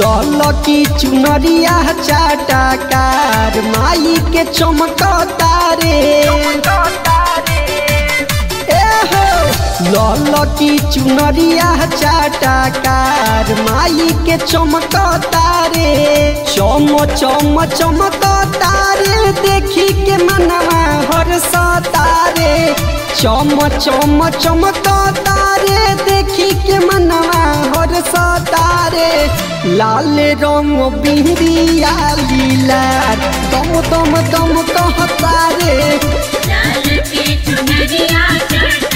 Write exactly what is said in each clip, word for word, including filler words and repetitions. ललकी चुनरिया चटकार माई के चमकता रे ए हो। ललकी चुनरिया चटकार माई के चमकता रे चम चम चमकता रे देखी के मनवा हर्षता रे चम चम चमकता रे देखी के मनवा हर्षता रे लाल रंग बिंदिया लीला दम दम दम कहता रे ललकी चुनरिया चटकार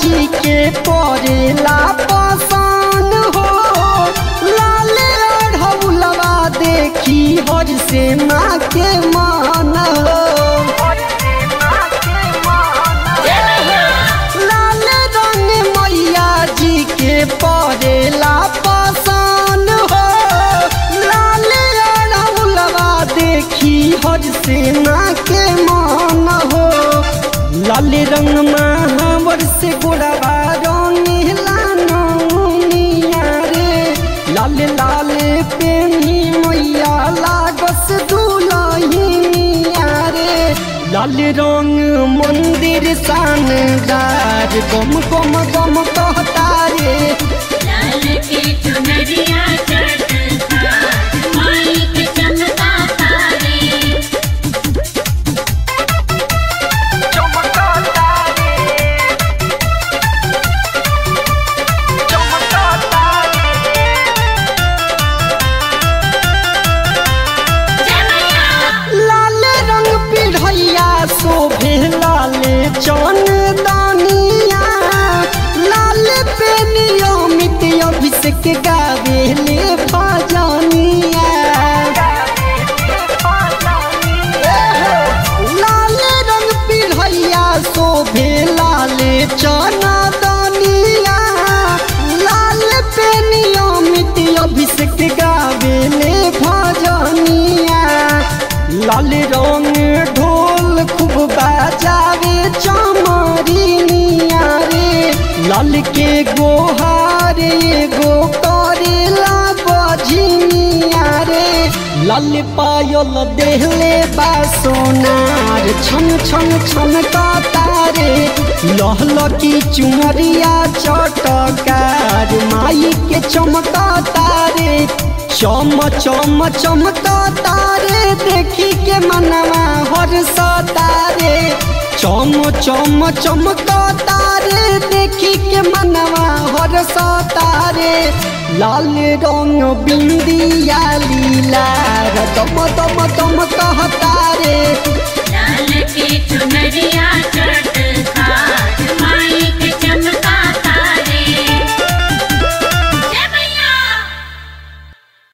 जी के परेला पसंद हो लाल अढ़ौलवा देखी हर से माँ के मान हो लाल रंग मैया जी के परेला पसंद हो लाल अढ़ौलवा देखी हर से माँ के मान हो लाल रंग माँ से गोड़वा रंगीला नौनिया रे लाल लाल पेनी मैया लागस दुलहिनिया रे लाल रंग मंदिर शानदार गम गम गम कहता रे ललकी चुनरिया चन दानिया लाल पे नियमित अभिषेक गावे ले भजनिया लाल रंग पिढ़ैया शोभे लाल चन दानिया लाल पे नियमित अभिषेक गावे ले भजनिया लाल रंग ढोल खूब बजावे चमरिनिया रे लाल के गोहार एगो करेला बजनिया रे लाल पायल देहले बा सोनार छन छन छन कहता रे ललकी चुनरिया चटकार माई के चमकता रे चम चम चमकता रे देखी के मनवा हर्षता रे चम चम चमकता रे देखी के मनवा हर्षता रे लाल रंग बिंदिया लीला दम दम दम कहता रे ललकी चुनरिया चटकार।